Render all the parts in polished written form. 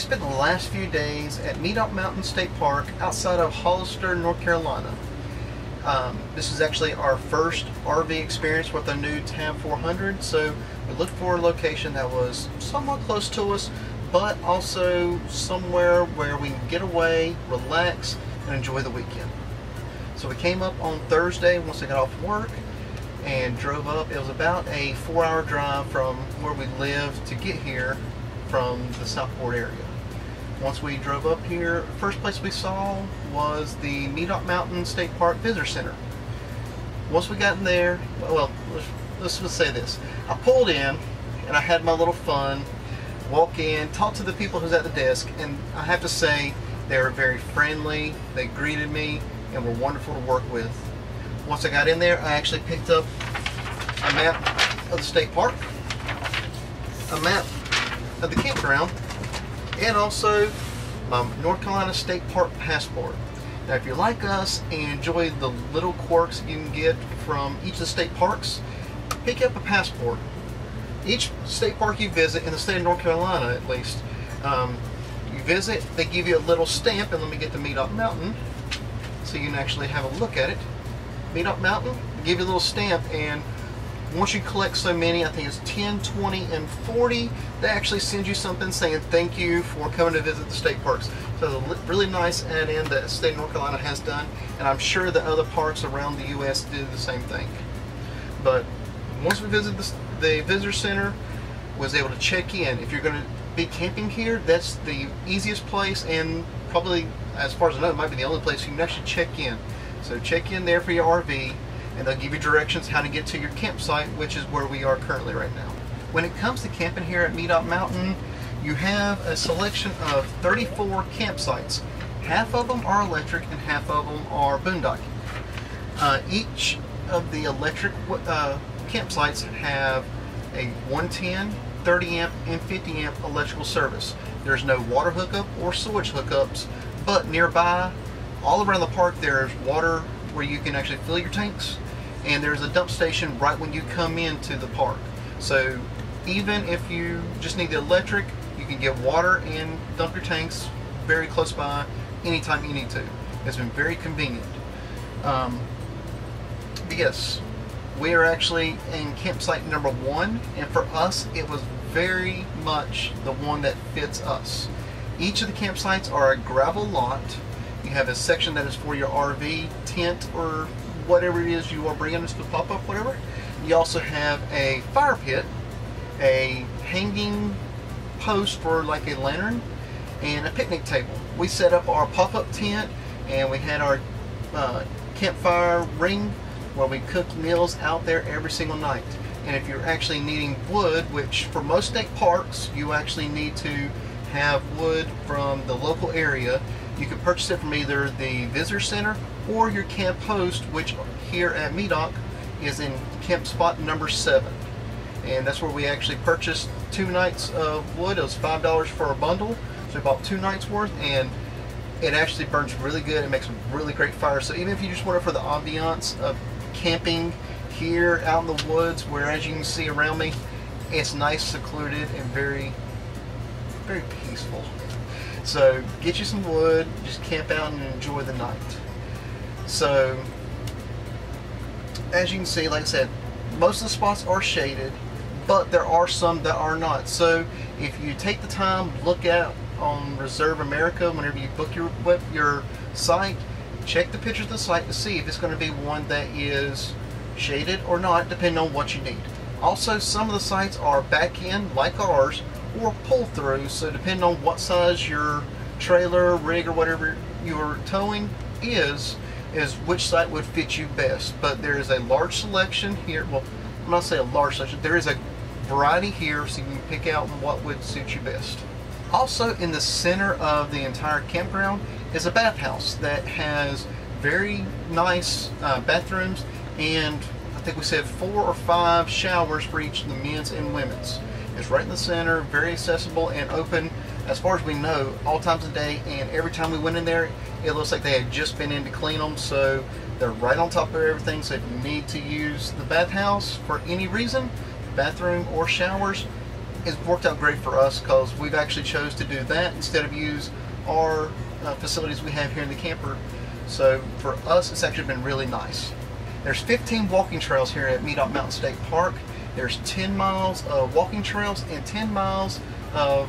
spent the last few days at Medoc Mountain State Park outside of Hollister, North Carolina. This is actually our first RV experience with a new T@B 400, so we looked for a location that was somewhat close to us, but also somewhere where we can get away, relax, and enjoy the weekend. So we came up on Thursday once I got off work and drove up. It was about a 4-hour drive from where we live to get here from the Southport area. Once we drove up here, first place we saw was the Medoc Mountain State Park Visitor Center. Once we got in there, well, let's just say this. I pulled in and I had my little fun, walk in, talk to the people who's at the desk, and I have to say they were very friendly, they greeted me, and were wonderful to work with. Once I got in there, I actually picked up a map of the state park, a map of the campground, and also my North Carolina State Park passport. Now if you're like us and enjoy the little quirks you can get from each of the state parks, pick up a passport. Each state park you visit, in the state of North Carolina at least, you visit, they give you a little stamp, and let me get to Medoc Mountain so you can actually have a look at it. Medoc Mountain, they give you a little stamp, and once you collect so many, I think it's 10, 20, and 40, they actually send you something saying thank you for coming to visit the state parks. So it's a really nice add-in that the state of North Carolina has done, and I'm sure the other parks around the U.S. do the same thing. But once we visit the visitor center, was able to check in. If you're going to be camping here, that's the easiest place, and probably, as far as I know, it might be the only place you can actually check in. So check in there for your RV, and they'll give you directions how to get to your campsite, which is where we are currently right now. When it comes to camping here at Medoc Mountain, you have a selection of 34 campsites. Half of them are electric and half of them are boondocking. Each of the electric campsites have a 110, 30 amp, and 50 amp electrical service. There's no water hookup or sewage hookups, but nearby, all around the park, there's water where you can actually fill your tanks, and there's a dump station right when you come into the park. So even if you just need the electric, you can get water and dump your tanks very close by anytime you need to. It's been very convenient. Yes, we are actually in campsite number 1, and for us it was very much the one that fits us. Each of the campsites are a gravel lot. You have a section that is for your RV, tent, or whatever it is you are bringing, to pop-up, whatever. You also have a fire pit, a hanging post for like a lantern, and a picnic table. We set up our pop-up tent, and we had our campfire ring where we cooked meals out there every single night. And if you're actually needing wood, which for most state parks you actually need to have wood from the local area, you can purchase it from either the visitor center or your camp host, which here at Medoc is in camp spot number 7. And that's where we actually purchased 2 nights of wood. It was $5 for a bundle, so we bought 2 nights worth, and it actually burns really good. It makes a really great fire. So even if you just want it for the ambiance of camping here out in the woods, where as you can see around me, it's nice, secluded, and very, very peaceful. So get you some wood, just camp out and enjoy the night. So as you can see, like I said, most of the spots are shaded, but there are some that are not. So if you take the time, look out on Reserve America whenever you book your site, check the pictures of the site to see if it's going to be one that is shaded or not, depending on what you need. Also, some of the sites are back in like ours, or pull through, so depending on what size your trailer, rig, or whatever you're towing is which site would fit you best. But there is a large selection here. Well, I'm not saying a large selection, there is a variety here, so you can pick out what would suit you best. Also in the center of the entire campground is a bathhouse that has very nice bathrooms, and I think we said 4 or 5 showers for each of the men's and women's. It's right in the center, very accessible and open, as far as we know, all times of day. And every time we went in there, it looks like they had just been in to clean them, so they're right on top of everything. So if you need to use the bathhouse for any reason, bathroom or showers, it's worked out great for us because we've actually chose to do that instead of use our facilities we have here in the camper. So for us, it's actually been really nice. There's 15 walking trails here at Medoc Mountain State Park. There's 10 miles of walking trails and 10 miles of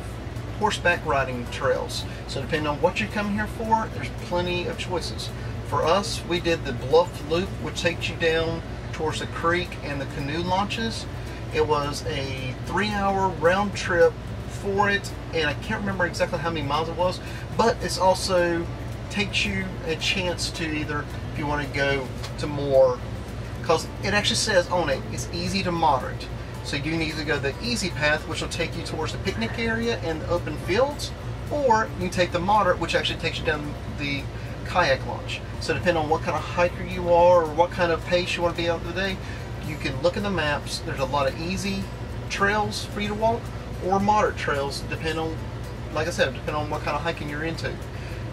horseback riding trails. So depending on what you come here for, there's plenty of choices. For us, we did the Bluff Loop, which takes you down towards the creek and the canoe launches. It was a 3-hour round trip for it, and I can't remember exactly how many miles it was, but it's also takes you a chance to either, if you want to go to more, because it actually says on it, it's easy to moderate. So you need to go the easy path, which will take you towards the picnic area and the open fields, or you can take the moderate, which actually takes you down the kayak launch. So depending on what kind of hiker you are, or what kind of pace you want to be out today, you can look at the maps. There's a lot of easy trails for you to walk, or moderate trails, depending on, like I said, depending on what kind of hiking you're into.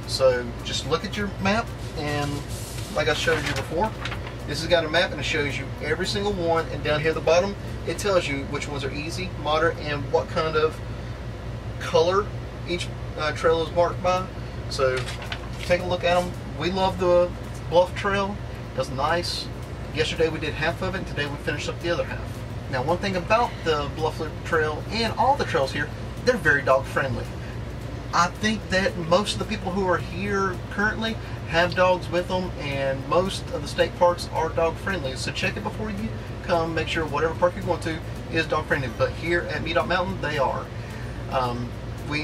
So just look at your map, and like I showed you before, this has got a map and it shows you every single one, and down here at the bottom it tells you which ones are easy, moderate, and what kind of color each trail is marked by. So take a look at them. We love the Bluff Trail. It was nice. Yesterday we did half of it, and today we finished up the other half. Now one thing about the Bluff Loop Trail and all the trails here, they're very dog friendly. I think that most of the people who are here currently have dogs with them, and most of the state parks are dog friendly. So check it before you come, make sure whatever park you're going to is dog friendly. But here at Medoc Mountain, they are. We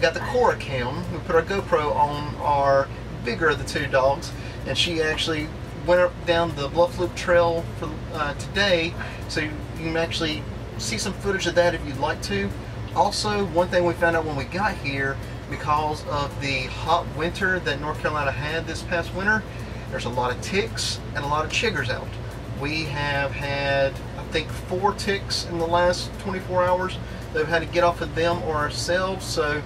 got the Cora cam, we put our GoPro on our bigger of the two dogs, and she actually went up down the Bluff Loop Trail for, today, so you can actually see some footage of that if you'd like to. Also, one thing we found out when we got here, because of the hot winter that North Carolina had this past winter, there's a lot of ticks and a lot of chiggers out. We have had, I think, 4 ticks in the last 24 hours that we've had to get off of them or ourselves. So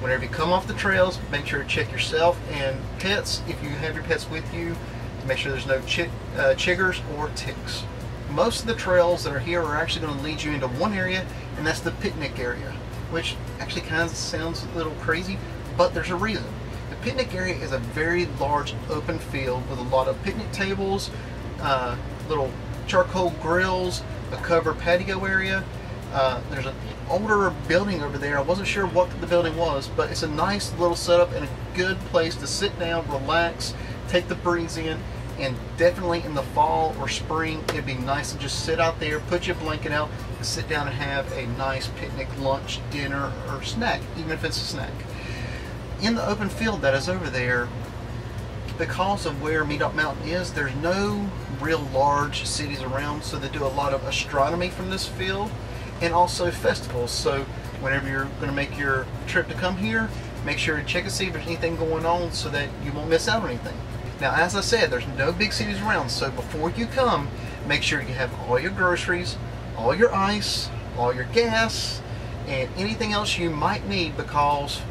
whenever you come off the trails, make sure to check yourself and pets, if you have your pets with you, to make sure there's no chiggers or ticks. Most of the trails that are here are actually going to lead you into one area, and that's the picnic area, which actually kind of sounds a little crazy, but there's a reason. The picnic area is a very large open field with a lot of picnic tables, little charcoal grills, a covered patio area. There's an older building over there. I wasn't sure what the building was, but it's a nice little setup and a good place to sit down, relax, take the breeze in. And definitely in the fall or spring, it'd be nice to just sit out there, put your blanket out, and sit down and have a nice picnic, lunch, dinner, or snack, even if it's a snack. In the open field that is over there, because of where Medoc Mountain is, there's no real large cities around, so they do a lot of astronomy from this field, and also festivals. So whenever you're gonna make your trip to come here, make sure to check and see if there's anything going on so that you won't miss out on anything. Now, as I said, there's no big cities around, so before you come, make sure you have all your groceries, all your ice, all your gas, and anything else you might need, because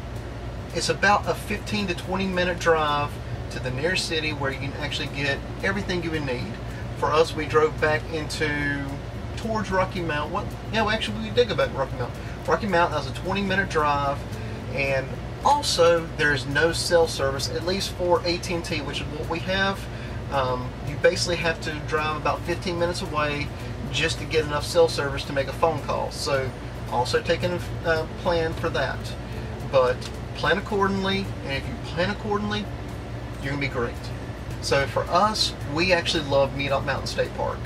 it's about a 15 to 20 minute drive to the nearest city where you can actually get everything you would need. For us, we drove back towards Rocky Mount. We did go back to Rocky Mount. Rocky Mount, that was a 20 minute drive, and also, there is no cell service, at least for AT&T, which is what we have. You basically have to drive about 15 minutes away just to get enough cell service to make a phone call. So, also taking a plan for that. But plan accordingly, and if you plan accordingly, you're going to be great. So, for us, we actually love Medoc Mountain State Park.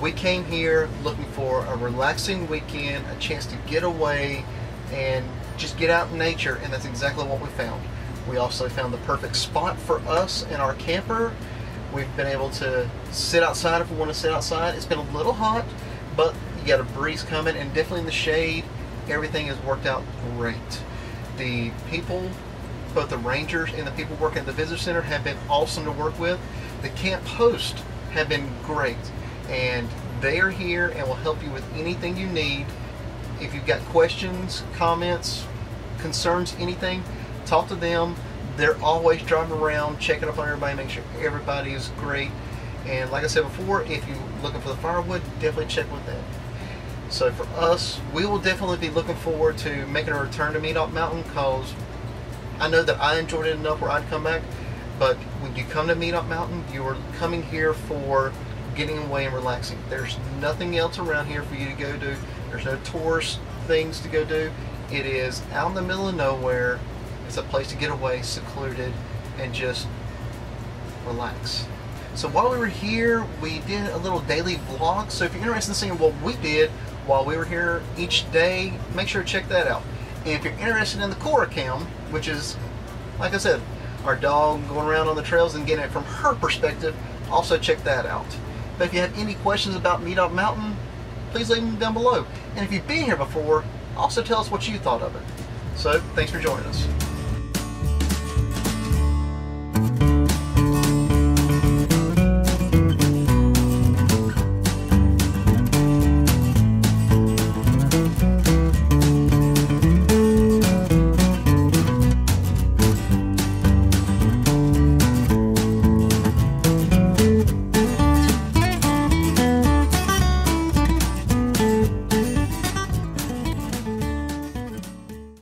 We came here looking for a relaxing weekend, a chance to get away, and just get out in nature, and that's exactly what we found. We also found the perfect spot for us in our camper. We've been able to sit outside if we want to sit outside. It's been a little hot, but you got a breeze coming, and definitely in the shade, everything has worked out great. The people, both the rangers and the people working at the visitor center, have been awesome to work with. The camp hosts have been great, and they are here and will help you with anything you need. If you've got questions, comments, concerns, anything, talk to them. They're always driving around, checking up on everybody, making sure everybody is great. And like I said before, if you're looking for the firewood, definitely check with them. So for us, we will definitely be looking forward to making a return to Medoc Mountain, because I know that I enjoyed it enough where I'd come back. But when you come to Medoc Mountain, you are coming here for getting away and relaxing. There's nothing else around here for you to go do. There's no tourist things to go do. It is out in the middle of nowhere. It's a place to get away, secluded, and just relax. So while we were here, we did a little daily vlog. So if you're interested in seeing what we did while we were here each day, make sure to check that out. And if you're interested in the Cora cam, which is, like I said, our dog going around on the trails and getting it from her perspective, also check that out. But if you have any questions about Medoc Mountain, please leave them down below. And if you've been here before, also tell us what you thought of it. So thanks for joining us.